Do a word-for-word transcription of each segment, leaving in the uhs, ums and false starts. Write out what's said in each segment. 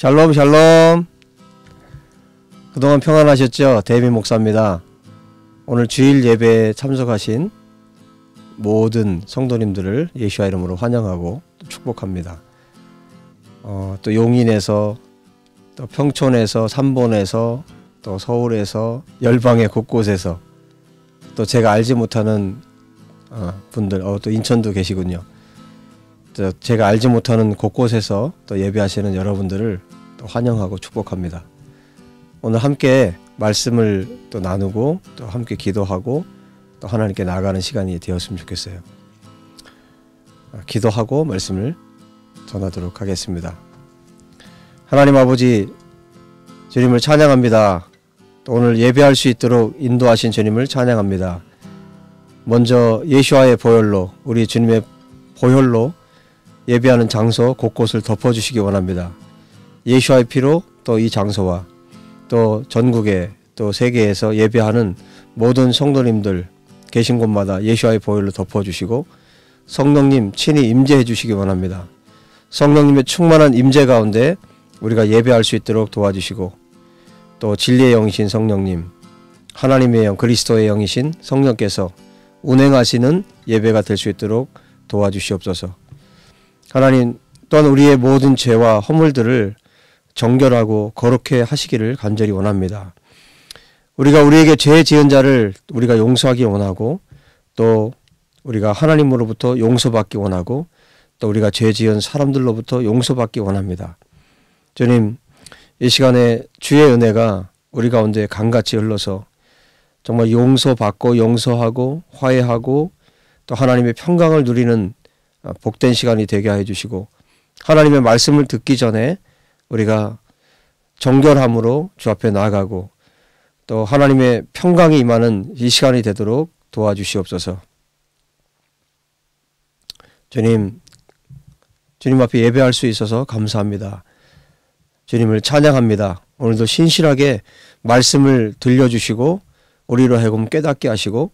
샬롬 샬롬. 그동안 평안하셨죠? 데이빗 목사입니다. 오늘 주일 예배에 참석하신 모든 성도님들을 예슈아 이름으로 환영하고 축복합니다. 어, 또 용인에서, 또 평촌에서, 삼본에서, 또 서울에서, 열방의 곳곳에서, 또 제가 알지 못하는 어, 분들, 어, 또 인천도 계시군요. 또 제가 알지 못하는 곳곳에서 또 예배하시는 여러분들을 또 환영하고 축복합니다. 오늘 함께 말씀을 또 나누고 또 함께 기도하고 또 하나님께 나아가는 시간이 되었으면 좋겠어요. 기도하고 말씀을 전하도록 하겠습니다. 하나님 아버지, 주님을 찬양합니다. 또 오늘 예배할 수 있도록 인도하신 주님을 찬양합니다. 먼저 예슈아의 보혈로, 우리 주님의 보혈로 예배하는 장소 곳곳을 덮어주시기 원합니다. 예슈아의 피로 또 이 장소와 또 전국에 또 세계에서 예배하는 모든 성도님들 계신 곳마다 예슈아의 보혈로 덮어주시고 성령님 친히 임재해 주시기 원합니다. 성령님의 충만한 임재 가운데 우리가 예배할 수 있도록 도와주시고, 또 진리의 영이신 성령님, 하나님의 영, 그리스도의 영이신 성령께서 운행하시는 예배가 될 수 있도록 도와주시옵소서. 하나님, 또한 우리의 모든 죄와 허물들을 정결하고 거룩해 하시기를 간절히 원합니다. 우리가 우리에게 죄 지은 자를 우리가 용서하기 원하고, 또 우리가 하나님으로부터 용서받기 원하고, 또 우리가 죄 지은 사람들로부터 용서받기 원합니다. 주님, 이 시간에 주의 은혜가 우리 가운데 강같이 흘러서 정말 용서받고 용서하고 화해하고 또 하나님의 평강을 누리는 복된 시간이 되게 해주시고, 하나님의 말씀을 듣기 전에 우리가 정결함으로 주 앞에 나아가고 또 하나님의 평강이 임하는 이 시간이 되도록 도와주시옵소서. 주님, 주님 앞에 예배할 수 있어서 감사합니다. 주님을 찬양합니다. 오늘도 신실하게 말씀을 들려주시고 우리로 하여금 깨닫게 하시고,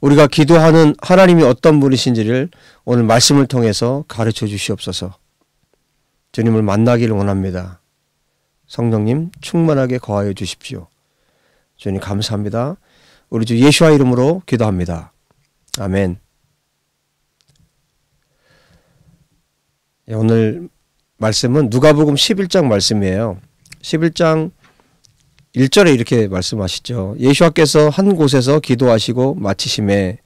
우리가 기도하는 하나님이 어떤 분이신지를 오늘 말씀을 통해서 가르쳐 주시옵소서. 주님을 만나기를 원합니다. 성령님 충만하게 거하여 주십시오. 주님 감사합니다. 우리 주 예슈아 이름으로 기도합니다. 아멘. 오늘 말씀은 누가복음 십일 장 말씀이에요. 십일 장 일 절에 이렇게 말씀하시죠. 예슈아께서 한 곳에서 기도하시고 마치심에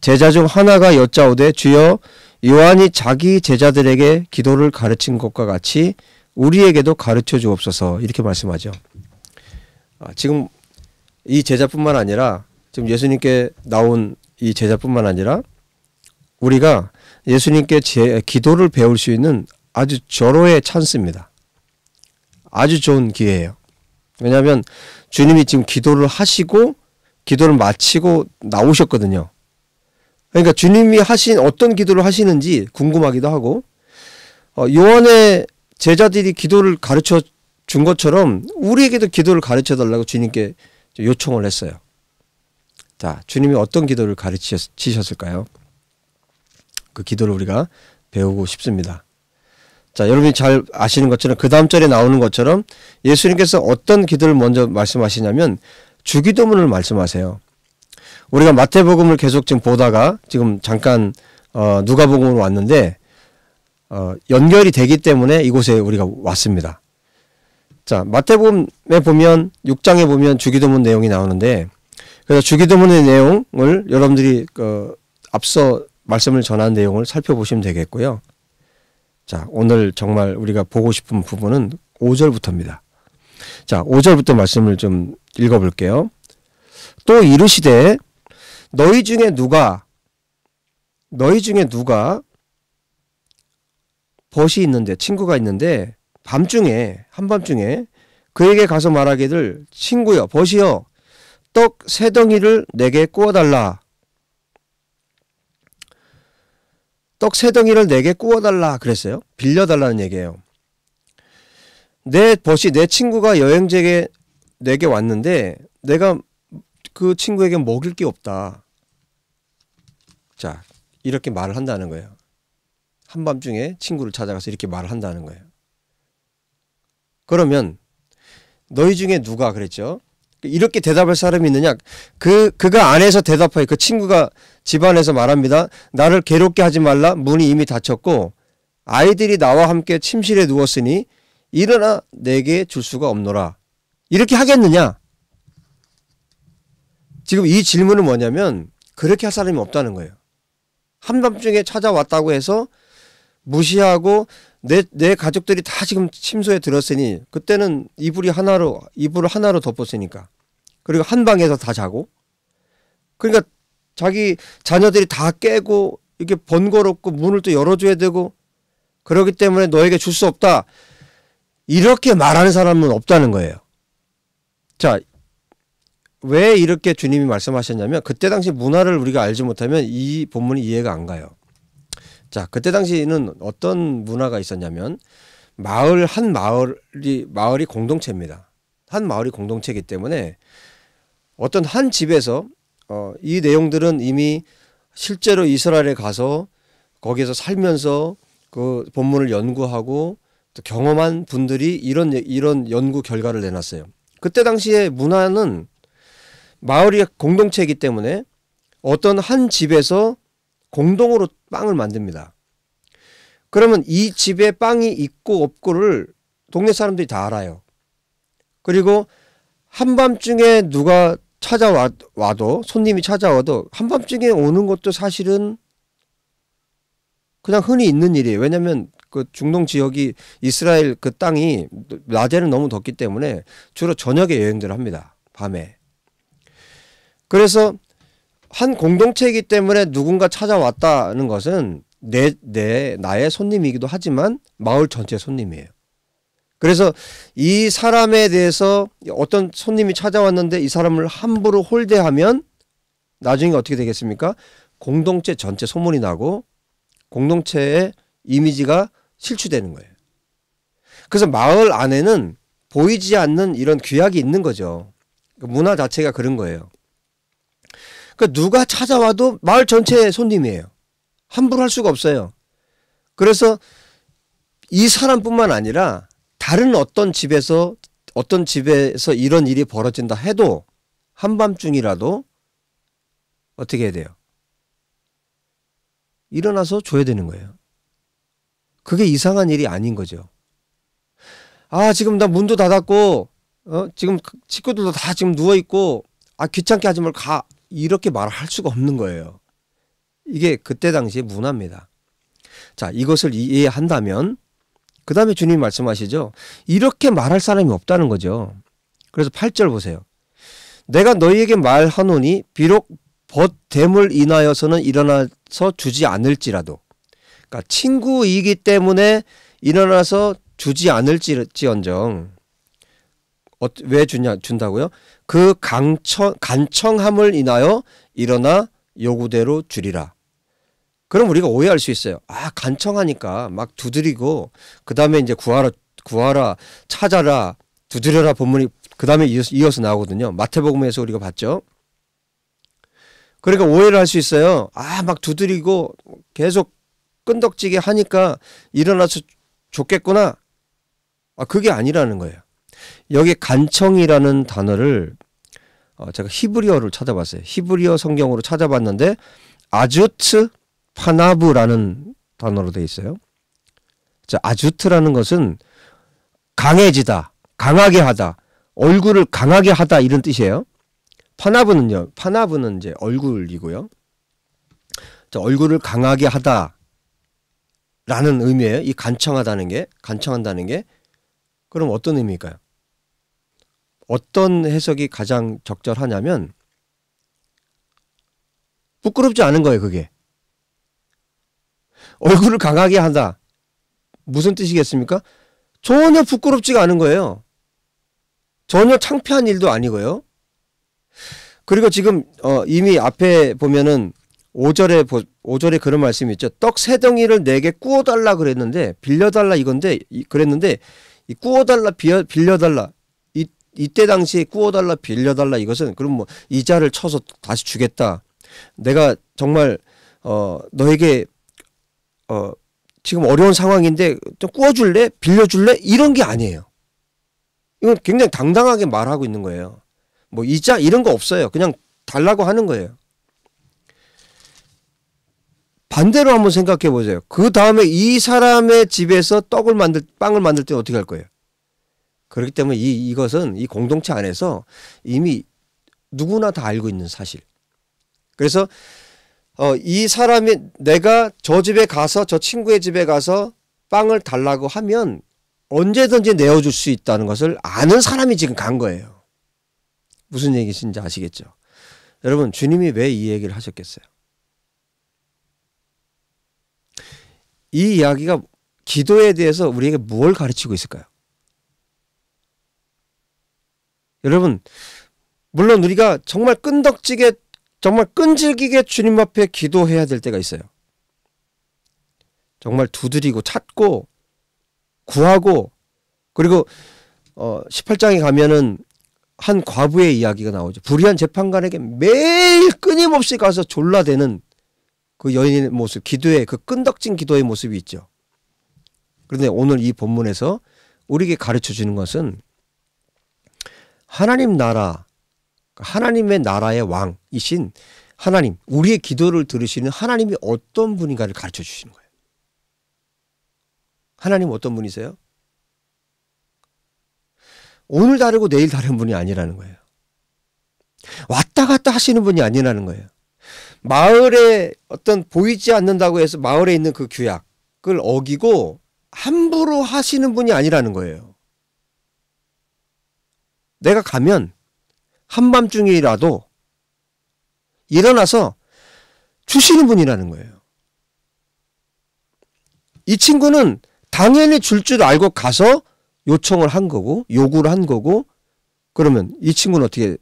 제자 중 하나가 여짜오되, 주여, 요한이 자기 제자들에게 기도를 가르친 것과 같이 우리에게도 가르쳐 주옵소서, 이렇게 말씀하죠. 아, 지금 이 제자뿐만 아니라, 지금 예수님께 나온 이 제자뿐만 아니라 우리가 예수님께 제, 기도를 배울 수 있는 아주 절호의 찬스입니다. 아주 좋은 기회예요. 왜냐하면 주님이 지금 기도를 하시고 기도를 마치고 나오셨거든요. 그러니까 주님이 하신 어떤 기도를 하시는지 궁금하기도 하고, 어, 요한의 제자들이 기도를 가르쳐 준 것처럼 우리에게도 기도를 가르쳐 달라고 주님께 요청을 했어요. 자, 주님이 어떤 기도를 가르치셨을까요? 그 기도를 우리가 배우고 싶습니다. 자, 여러분이 잘 아시는 것처럼 그 다음 절에 나오는 것처럼 예수님께서 어떤 기도를 먼저 말씀하시냐면 주기도문을 말씀하세요. 우리가 마태복음을 계속 지금 보다가 지금 잠깐 어, 누가복음으로 왔는데, 어, 연결이 되기 때문에 이곳에 우리가 왔습니다. 자, 마태복음에 보면 육 장에 보면 주기도문 내용이 나오는데, 그래서 주기도문의 내용을 여러분들이 어, 앞서 말씀을 전한 내용을 살펴보시면 되겠고요. 자, 오늘 정말 우리가 보고 싶은 부분은 오 절부터입니다. 자, 오 절부터 말씀을 좀 읽어볼게요. 또 이르시되, 너희 중에 누가 너희 중에 누가 벗이 있는데, 친구가 있는데 밤중에, 한밤중에 그에게 가서 말하기를, 친구여, 벗이여, 떡 세 덩이를 내게 구워달라 떡 세 덩이를 내게 구워달라 그랬어요. 빌려달라는 얘기예요. 내 벗이, 내 친구가 여행지에 내게 왔는데 내가 그 친구에게 먹일 게 없다. 자, 이렇게 말을 한다는 거예요. 한밤중에 친구를 찾아가서 이렇게 말을 한다는 거예요. 그러면 너희 중에 누가 그랬죠? 이렇게 대답할 사람이 있느냐? 그, 그가 안에서 대답하여 그 친구가 집안에서 말합니다. 나를 괴롭게 하지 말라. 문이 이미 닫혔고 아이들이 나와 함께 침실에 누웠으니 일어나 내게 줄 수가 없노라. 이렇게 하겠느냐? 지금 이 질문은 뭐냐면 그렇게 할 사람이 없다는 거예요. 한밤중에 찾아왔다고 해서 무시하고 내, 내 가족들이 다 지금 침소에 들었으니, 그때는 이불이 하나로, 이불을 하나로 덮었으니까. 그리고 한 방에서 다 자고. 그러니까 자기 자녀들이 다 깨고, 이렇게 번거롭고 문을 또 열어줘야 되고, 그렇기 때문에 너에게 줄 수 없다. 이렇게 말하는 사람은 없다는 거예요. 자, 왜 이렇게 주님이 말씀하셨냐면, 그때 당시 문화를 우리가 알지 못하면 이 본문이 이해가 안 가요. 자, 그때 당시에는 어떤 문화가 있었냐면, 마을, 한 마을이, 마을이 공동체입니다. 한 마을이 공동체이기 때문에 어떤 한 집에서, 어, 이 내용들은 이미 실제로 이스라엘에 가서 거기에서 살면서 그 본문을 연구하고 또 경험한 분들이 이런, 이런 연구 결과를 내놨어요. 그때 당시에 문화는 마을이 공동체이기 때문에 어떤 한 집에서 공동으로 빵을 만듭니다. 그러면 이 집에 빵이 있고 없고를 동네 사람들이 다 알아요. 그리고 한밤중에 누가 찾아와도, 손님이 찾아와도 한밤중에 오는 것도 사실은 그냥 흔히 있는 일이에요. 왜냐하면 그 중동 지역이, 이스라엘 그 땅이 낮에는 너무 덥기 때문에 주로 저녁에 여행들을 합니다. 밤에. 그래서 한 공동체이기 때문에 누군가 찾아왔다는 것은 내, 내, 나의 손님이기도 하지만 마을 전체 손님이에요. 그래서 이 사람에 대해서 어떤 손님이 찾아왔는데 이 사람을 함부로 홀대하면 나중에 어떻게 되겠습니까? 공동체 전체 소문이 나고 공동체의 이미지가 실추되는 거예요. 그래서 마을 안에는 보이지 않는 이런 규약이 있는 거죠. 문화 자체가 그런 거예요. 그러니까 누가 찾아와도 마을 전체의 손님이에요. 함부로 할 수가 없어요. 그래서 이 사람뿐만 아니라 다른 어떤 집에서 어떤 집에서 이런 일이 벌어진다 해도 한밤중이라도 어떻게 해야 돼요? 일어나서 줘야 되는 거예요. 그게 이상한 일이 아닌 거죠. 아, 지금 나 문도 닫았고, 어? 지금 식구들도 다 지금 누워있고, 아, 귀찮게 하지 말고 가. 이렇게 말할 수가 없는 거예요. 이게 그때 당시의 문화입니다. 자, 이것을 이해한다면 그 다음에 주님이 말씀하시죠. 이렇게 말할 사람이 없다는 거죠. 그래서 팔 절 보세요. 내가 너희에게 말하노니 비록 벗됨을 인하여서는 일어나서 주지 않을지라도, 그러니까 친구이기 때문에 일어나서 주지 않을지언정, 어, 왜 주냐, 준다고요? 그 강청, 간청함을 인하여 일어나 요구대로 주리라. 그럼 우리가 오해할 수 있어요. 아, 간청하니까 막 두드리고, 그 다음에 이제 구하라, 구하라, 찾아라, 두드려라 본문이 그 다음에 이어서, 이어서 나오거든요. 마태복음에서 우리가 봤죠. 그러니까 오해를 할 수 있어요. 아, 막 두드리고 계속 끈덕지게 하니까 일어나서 좋겠구나. 아, 그게 아니라는 거예요. 여기 간청이라는 단어를 제가 히브리어를 찾아봤어요. 히브리어 성경으로 찾아봤는데 아즈트 파나브라는 단어로 되어 있어요. 자, 아즈트라는 것은 강해지다, 강하게 하다, 얼굴을 강하게 하다 이런 뜻이에요. 파나브는요, 파나브는 이제 얼굴이고요. 자, 얼굴을 강하게 하다라는 의미예요. 이 간청하다는 게, 간청한다는 게. 그럼 어떤 의미일까요? 어떤 해석이 가장 적절하냐면 부끄럽지 않은 거예요. 그게 얼굴을 강하게 한다, 무슨 뜻이겠습니까? 전혀 부끄럽지가 않은 거예요. 전혀 창피한 일도 아니고요. 그리고 지금 어, 이미 앞에 보면은 오 절에, 오 절에 그런 말씀이 있죠. 떡 세 덩이를 내게 구워달라 그랬는데, 빌려달라 이건데, 이, 그랬는데 이 구워달라, 빌려달라, 이, 이때 당시에 구워달라, 빌려달라 이것은 그럼 뭐 이자를 쳐서 다시 주겠다, 내가 정말 어, 너에게 어, 지금 어려운 상황인데 좀 구워줄래? 빌려줄래? 이런 게 아니에요. 이건 굉장히 당당하게 말하고 있는 거예요. 뭐 이자 이런 거 없어요. 그냥 달라고 하는 거예요. 반대로 한번 생각해 보세요. 그 다음에 이 사람의 집에서 떡을 만들, 빵을 만들 때 어떻게 할 거예요? 그렇기 때문에 이, 이것은 이 공동체 안에서 이미 누구나 다 알고 있는 사실. 그래서 어, 이 사람이 내가 저 집에 가서 저 친구의 집에 가서 빵을 달라고 하면 언제든지 내어줄 수 있다는 것을 아는 사람이 지금 간 거예요. 무슨 얘기신지 아시겠죠? 여러분, 주님이 왜 이 얘기를 하셨겠어요? 이 이야기가 기도에 대해서 우리에게 무엇을 가르치고 있을까요? 여러분, 물론 우리가 정말 끈덕지게 정말 끈질기게 주님 앞에 기도해야 될 때가 있어요. 정말 두드리고 찾고 구하고. 그리고 어, 십팔 장에 가면은 한 과부의 이야기가 나오죠. 불의한 재판관에게 매일 끊임없이 가서 졸라대는 그 여인의 모습, 기도의 그 끈덕진 기도의 모습이 있죠. 그런데 오늘 이 본문에서 우리에게 가르쳐주는 것은 하나님 나라, 하나님의 나라의 왕이신 하나님, 우리의 기도를 들으시는 하나님이 어떤 분인가를 가르쳐 주시는 거예요. 하나님 어떤 분이세요? 오늘 다르고 내일 다른 분이 아니라는 거예요. 왔다 갔다 하시는 분이 아니라는 거예요. 마을에 어떤 보이지 않는다고 해서 마을에 있는 그 규약을 어기고 함부로 하시는 분이 아니라는 거예요. 내가 가면 한밤중이라도 일어나서 주시는 분이라는 거예요. 이 친구는 당연히 줄 줄 알고 가서 요청을 한 거고 요구를 한 거고. 그러면 이 친구는 어떻게,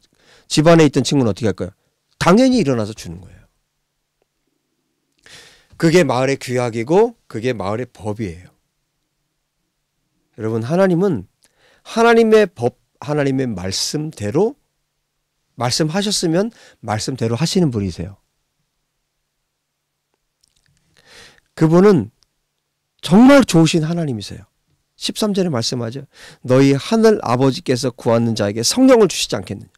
집안에 있던 친구는 어떻게 할까요? 당연히 일어나서 주는 거예요. 그게 마을의 규약이고 그게 마을의 법이에요. 여러분, 하나님은 하나님의 법, 하나님의 말씀대로, 말씀하셨으면 말씀대로 하시는 분이세요. 그분은 정말 좋으신 하나님이세요. 십삼 절에 말씀하죠. 너희 하늘 아버지께서 구하는 자에게 성령을 주시지 않겠느냐.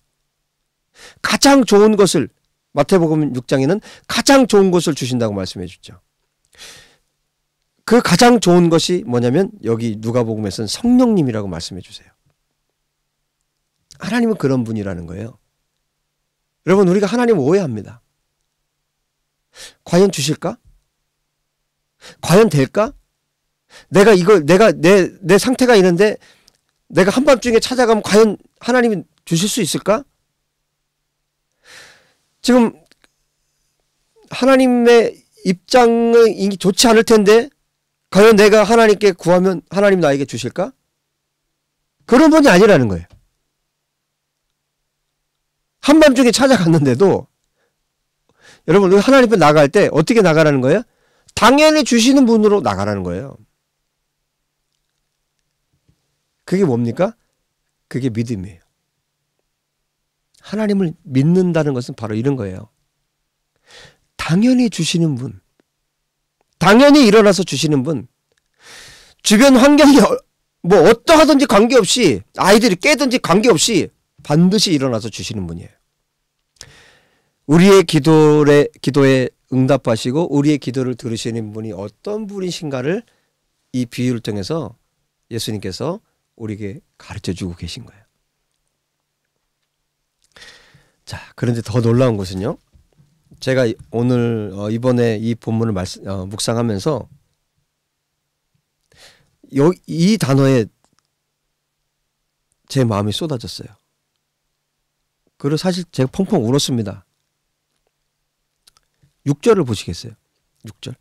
가장 좋은 것을, 마태복음 육 장에는 가장 좋은 것을 주신다고 말씀해 주죠. 그 가장 좋은 것이 뭐냐면 여기 누가복음에서는 성령님이라고 말씀해 주세요. 하나님은 그런 분이라는 거예요. 여러분, 우리가 하나님을 오해합니다. 과연 주실까? 과연 될까? 내가 이걸, 내가 내, 내 상태가 있는데 내가 한밤중에 찾아가면 과연 하나님이 주실 수 있을까? 지금 하나님의 입장이 좋지 않을 텐데 과연 내가 하나님께 구하면 하나님 나에게 주실까? 그런 분이 아니라는 거예요. 한밤중에 찾아갔는데도 여러분, 하나님 앞에 나갈 때 어떻게 나가라는 거예요? 당연히 주시는 분으로 나가라는 거예요. 그게 뭡니까? 그게 믿음이에요. 하나님을 믿는다는 것은 바로 이런 거예요. 당연히 주시는 분, 당연히 일어나서 주시는 분, 주변 환경이 뭐 어떠하든지 관계없이, 아이들이 깨든지 관계없이 반드시 일어나서 주시는 분이에요. 우리의 기도에, 기도에 응답하시고 우리의 기도를 들으시는 분이 어떤 분이신가를 이 비유를 통해서 예수님께서 우리에게 가르쳐주고 계신 거예요. 자, 그런데 더 놀라운 것은요, 제가 오늘 어, 이번에 이 본문을 말씀, 어, 묵상하면서 요, 이 단어에 제 마음이 쏟아졌어요. 그리고 사실 제가 펑펑 울었습니다. 육 절을 보시겠어요? 육 절.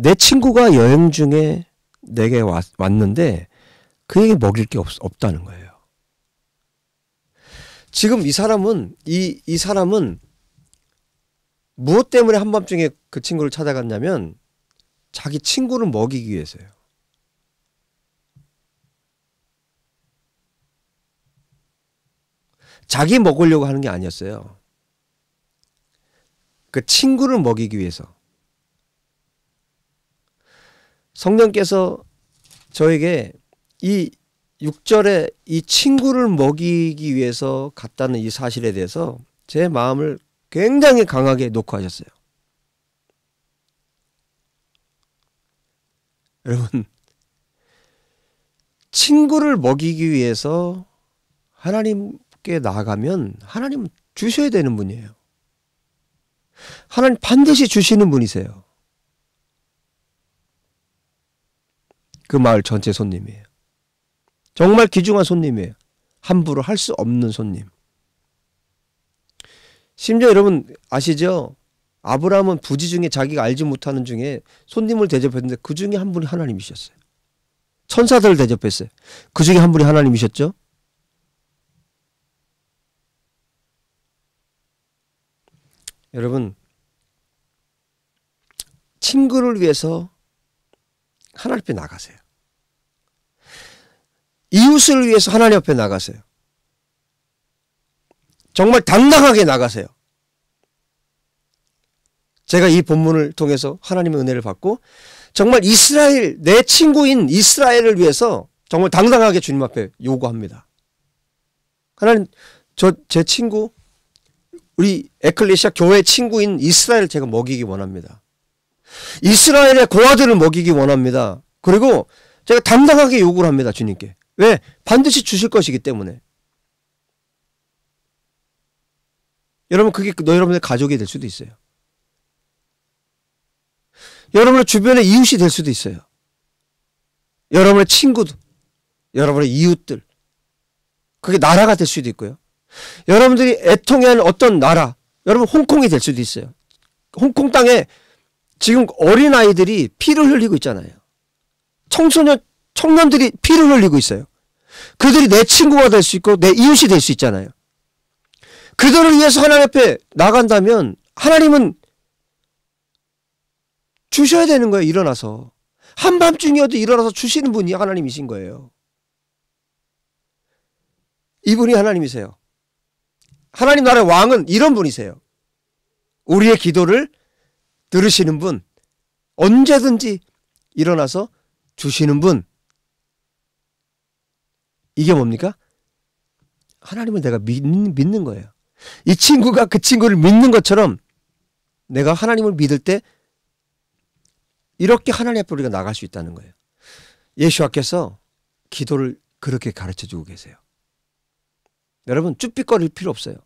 내 친구가 여행 중에 내게 왔, 왔는데 그에게 먹일 게 없, 없다는 거예요. 지금 이 사람은 이, 이 사람은 무엇 때문에 한밤중에 그 친구를 찾아갔냐면 자기 친구를 먹이기 위해서예요. 자기 먹으려고 하는 게 아니었어요. 그 친구를 먹이기 위해서. 성령께서 저에게 이 육 절에 이 친구를 먹이기 위해서 갔다는 이 사실에 대해서 제 마음을 굉장히 강하게 녹화하셨어요. 여러분, 친구를 먹이기 위해서 하나님께 나아가면 하나님 주셔야 되는 분이에요. 하나님 반드시 주시는 분이세요. 그 마을 전체 손님이에요. 정말 귀중한 손님이에요. 함부로 할 수 없는 손님. 심지어 여러분 아시죠? 아브라함은 부지 중에 자기가 알지 못하는 중에 손님을 대접했는데 그 중에 한 분이 하나님이셨어요. 천사들을 대접했어요. 그 중에 한 분이 하나님이셨죠? 여러분, 친구를 위해서 하나님 앞에 나가세요. 이웃을 위해서 하나님 앞에 나가세요. 정말 당당하게 나가세요. 제가 이 본문을 통해서 하나님의 은혜를 받고 정말 이스라엘, 내 친구인 이스라엘을 위해서 정말 당당하게 주님 앞에 요구합니다. 하나님, 저 제 친구, 우리 에클리시아 교회 친구인 이스라엘을 제가 먹이기 원합니다. 이스라엘의 고아들을 먹이기 원합니다. 그리고 제가 당당하게 요구를 합니다, 주님께. 왜? 반드시 주실 것이기 때문에. 여러분, 그게 너 여러분의 가족이 될 수도 있어요. 여러분의 주변의 이웃이 될 수도 있어요. 여러분의 친구들, 여러분의 이웃들, 그게 나라가 될 수도 있고요. 여러분들이 애통해하는 어떤 나라, 여러분 홍콩이 될 수도 있어요. 홍콩 땅에 지금 어린아이들이 피를 흘리고 있잖아요. 청소년, 청년들이 피를 흘리고 있어요. 그들이 내 친구가 될 수 있고 내 이웃이 될 수 있잖아요. 그들을 위해서 하나님 앞에 나간다면 하나님은 주셔야 되는 거예요. 일어나서. 한밤중이어도 일어나서 주시는 분이 하나님이신 거예요. 이분이 하나님이세요. 하나님 나라의 왕은 이런 분이세요. 우리의 기도를 들으시는 분, 언제든지 일어나서 주시는 분. 이게 뭡니까? 하나님을 내가 믿는, 믿는 거예요. 이 친구가 그 친구를 믿는 것처럼 내가 하나님을 믿을 때 이렇게 하나님 앞에 우리가 나갈 수 있다는 거예요. 예수께서 기도를 그렇게 가르쳐주고 계세요. 여러분, 쭈삣거릴 필요 없어요.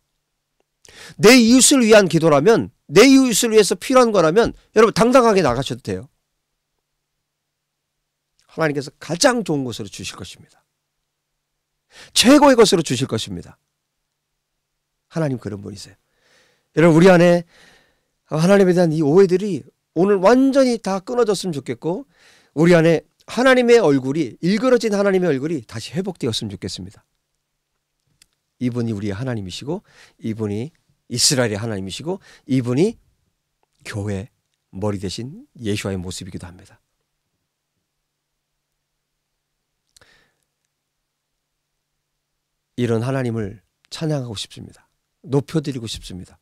내 이웃을 위한 기도라면, 내 이웃을 위해서 필요한 거라면 여러분 당당하게 나가셔도 돼요. 하나님께서 가장 좋은 것으로 주실 것입니다. 최고의 것으로 주실 것입니다. 하나님 그런 분이세요. 여러분, 우리 안에 하나님에 대한 이 오해들이 오늘 완전히 다 끊어졌으면 좋겠고, 우리 안에 하나님의 얼굴이, 일그러진 하나님의 얼굴이 다시 회복되었으면 좋겠습니다. 이분이 우리의 하나님이시고, 이분이 이스라엘의 하나님이시고, 이분이 교회 머리 되신 예슈아의 모습이기도 합니다. 이런 하나님을 찬양하고 싶습니다. 높여드리고 싶습니다.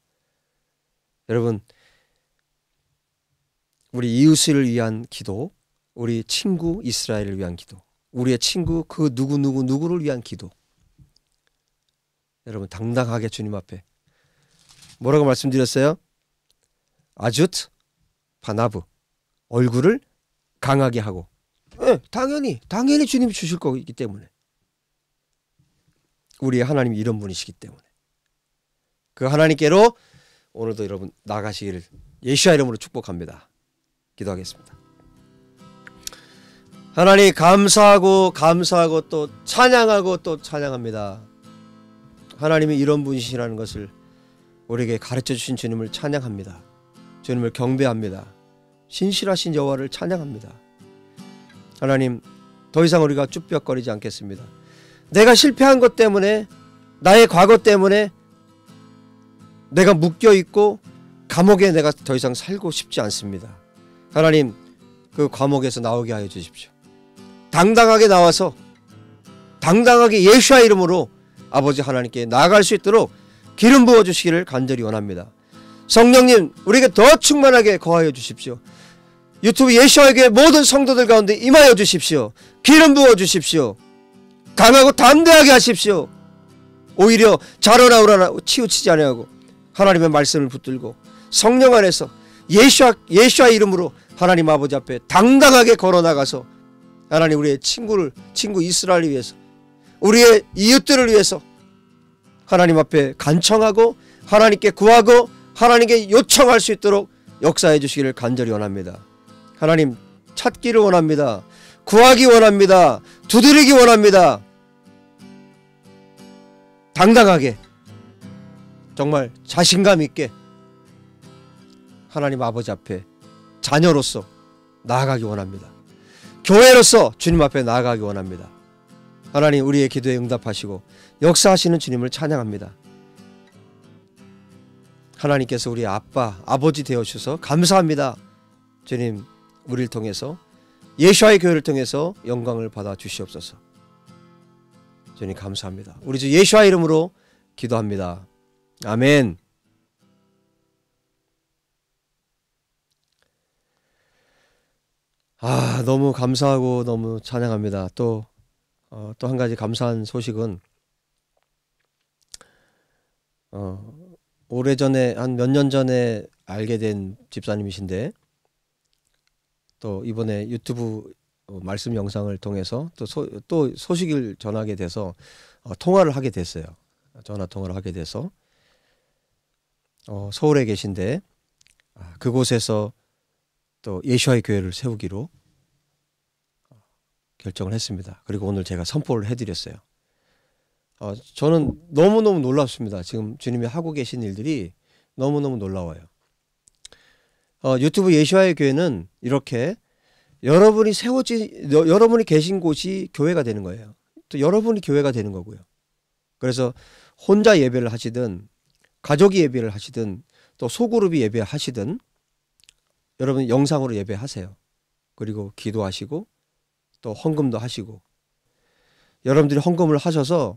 여러분, 우리 이웃을 위한 기도, 우리 친구 이스라엘을 위한 기도, 우리의 친구 그 누구누구 누구를 위한 기도, 여러분 당당하게 주님 앞에, 뭐라고 말씀드렸어요? 아즈트 파나브, 얼굴을 강하게 하고. 네, 당연히 당연히 주님이 주실 거기 때문에, 우리의 하나님이 이런 분이시기 때문에 그 하나님께로 오늘도 여러분 나가시기를 예슈아 이름으로 축복합니다. 기도하겠습니다. 하나님, 감사하고 감사하고 또 찬양하고 또 찬양합니다. 하나님이 이런 분이시라는 것을 우리에게 가르쳐 주신 주님을 찬양합니다. 주님을 경배합니다. 신실하신 여호와를 찬양합니다. 하나님, 더 이상 우리가 쭈뼛거리지 않겠습니다. 내가 실패한 것 때문에, 나의 과거 때문에 내가 묶여있고 감옥에 내가 더 이상 살고 싶지 않습니다. 하나님, 그 감옥에서 나오게 하여 주십시오. 당당하게 나와서 당당하게 예슈아 이름으로 아버지 하나님께 나아갈 수 있도록 기름 부어주시기를 간절히 원합니다. 성령님, 우리에게 더 충만하게 거하여 주십시오. 유튜브 예슈아의 교회 모든 성도들 가운데 임하여 주십시오. 기름 부어 주십시오. 강하고 담대하게 하십시오. 오히려 자러나오라 치우치지 아니하고 하나님의 말씀을 붙들고 성령 안에서 예슈아, 예슈아의 이름으로 하나님 아버지 앞에 당당하게 걸어나가서 하나님 우리의 친구를, 친구 이스라엘을 위해서, 우리의 이웃들을 위해서 하나님 앞에 간청하고 하나님께 구하고 하나님께 요청할 수 있도록 역사해 주시기를 간절히 원합니다. 하나님 찾기를 원합니다. 구하기 원합니다. 두드리기 원합니다. 당당하게 정말 자신감 있게 하나님 아버지 앞에 자녀로서 나아가기 원합니다. 교회로서 주님 앞에 나아가기 원합니다. 하나님 우리의 기도에 응답하시고 역사하시는 주님을 찬양합니다. 하나님께서 우리 아빠, 아버지 되어주셔서 감사합니다. 주님 우리를 통해서 예슈아의 교회를 통해서 영광을 받아 주시옵소서. 주님 감사합니다. 우리 주 예슈아 이름으로 기도합니다. 아멘. 아, 너무 감사하고 너무 찬양합니다. 또, 어, 또 한 가지 감사한 소식은 어, 오래전에 한 몇 년 전에 알게 된 집사님이신데 또 이번에 유튜브 말씀 영상을 통해서 또, 소, 또 소식을 전하게 돼서 어, 통화를 하게 됐어요. 전화 통화를 하게 돼서 어, 서울에 계신데 아, 그곳에서 또 예슈아의 교회를 세우기로 결정을 했습니다. 그리고 오늘 제가 선포를 해드렸어요. 어, 저는 너무너무 놀랍습니다. 지금 주님이 하고 계신 일들이 너무너무 놀라워요. 어, 유튜브 예슈아의 교회는 이렇게 여러분이 세워지 여, 여러분이 계신 곳이 교회가 되는 거예요. 또 여러분이 교회가 되는 거고요. 그래서 혼자 예배를 하시든 가족이 예배를 하시든 또 소그룹이 예배하시든 여러분 영상으로 예배하세요. 그리고 기도하시고 또 헌금도 하시고 여러분들이 헌금을 하셔서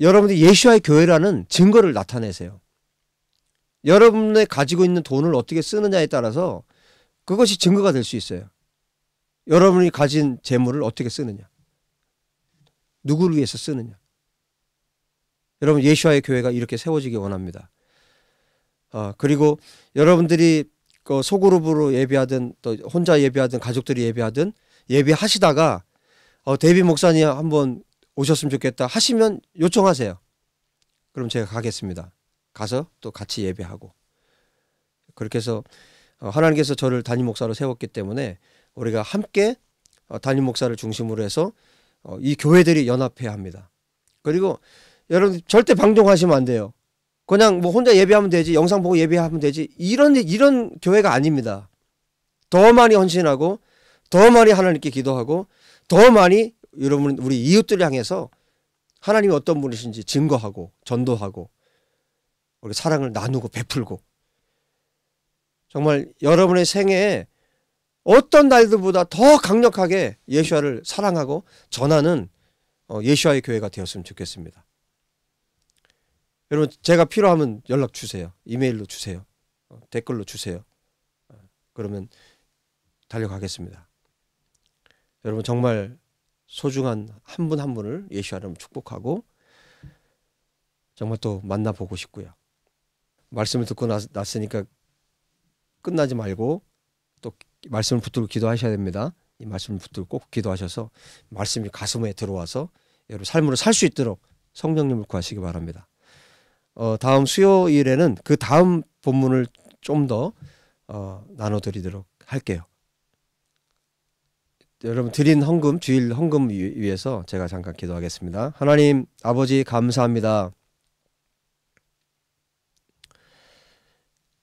여러분들이 예슈아의 교회라는 증거를 나타내세요. 여러분의 가지고 있는 돈을 어떻게 쓰느냐에 따라서 그것이 증거가 될 수 있어요. 여러분이 가진 재물을 어떻게 쓰느냐, 누구를 위해서 쓰느냐. 여러분 예슈아의 교회가 이렇게 세워지기 원합니다. 아, 그리고 여러분들이 그 소그룹으로 예배하든 또 혼자 예배하든 가족들이 예배하든 예배하시다가 어, 데이빗 목사님 한번 오셨으면 좋겠다 하시면 요청하세요. 그럼 제가 가겠습니다. 가서 또 같이 예배하고 그렇게 해서 어, 하나님께서 저를 담임 목사로 세웠기 때문에 우리가 함께 어, 담임 목사를 중심으로 해서 어, 이 교회들이 연합해야 합니다. 그리고 여러분 절대 방종하시면 안 돼요. 그냥 뭐 혼자 예배하면 되지, 영상 보고 예배하면 되지, 이런 이런 교회가 아닙니다. 더 많이 헌신하고 더 많이 하나님께 기도하고 더 많이 여러분 우리 이웃들 향해서 하나님이 어떤 분이신지 증거하고 전도하고 우리 사랑을 나누고 베풀고 정말 여러분의 생애에 어떤 날들보다 더 강력하게 예슈아를 사랑하고 전하는 예슈아의 교회가 되었으면 좋겠습니다. 여러분 제가 필요하면 연락 주세요. 이메일로 주세요. 댓글로 주세요. 그러면 달려가겠습니다. 여러분 정말 소중한 한 분 한 분을 예슈아로 축복하고 정말 또 만나보고 싶고요. 말씀을 듣고 났으니까 끝나지 말고 또 말씀을 붙들고 기도하셔야 됩니다. 이 말씀을 붙들고 꼭 기도하셔서 말씀이 가슴에 들어와서 여러분 삶으로 살 수 있도록 성령님을 구하시기 바랍니다. 어, 다음 수요일에는 그 다음 본문을 좀 더 어, 나눠드리도록 할게요. 여러분 드린 헌금, 주일 헌금 위해서 제가 잠깐 기도하겠습니다. 하나님 아버지 감사합니다.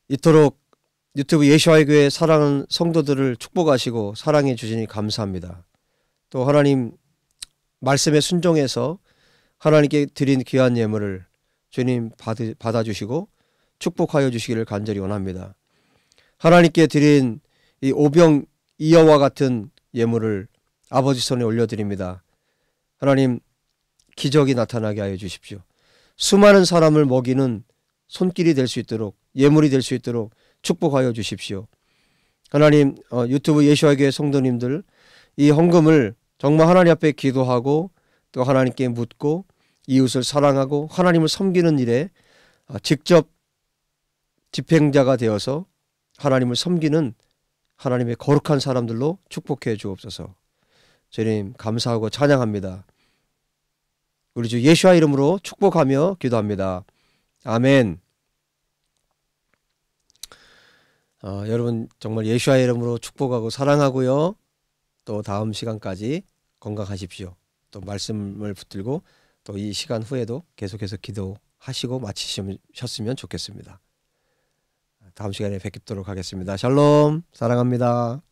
이토록 유튜브 예슈아의 교회 사랑하는 성도들을 축복하시고 사랑해 주시니 감사합니다. 또 하나님 말씀에 순종해서 하나님께 드린 귀한 예물을 주님 받아주시고 축복하여 주시기를 간절히 원합니다. 하나님께 드린 이 오병 이어와 같은 예물을 아버지 손에 올려드립니다. 하나님 기적이 나타나게 하여 주십시오. 수많은 사람을 먹이는 손길이 될 수 있도록 예물이 될 수 있도록 축복하여 주십시오. 하나님, 어, 유튜브 예슈아의 교회 성도님들, 이 헌금을 정말 하나님 앞에 기도하고 또 하나님께 묻고 이웃을 사랑하고 하나님을 섬기는 일에 직접 집행자가 되어서 하나님을 섬기는 하나님의 거룩한 사람들로 축복해 주옵소서. 주님 감사하고 찬양합니다. 우리 주 예슈아 이름으로 축복하며 기도합니다. 아멘. 어, 여러분 정말 예슈아 이름으로 축복하고 사랑하고요. 또 다음 시간까지 건강하십시오. 또 말씀을 붙들고 또 이 시간 후에도 계속해서 기도하시고 마치셨으면 좋겠습니다. 다음 시간에 뵙도록 하겠습니다. 샬롬. 사랑합니다.